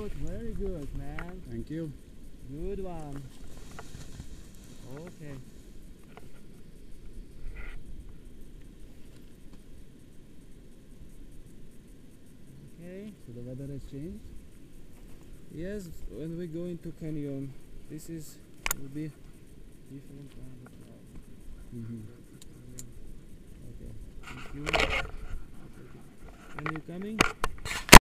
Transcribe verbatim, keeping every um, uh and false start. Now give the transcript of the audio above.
Good, very good, man. Thank you. Good one. Okay. Okay. So the weather has changed. Yes, when we go into canyon, this is will be different kind of cloud. Mm-hmm. Okay. Thank you. Are you coming?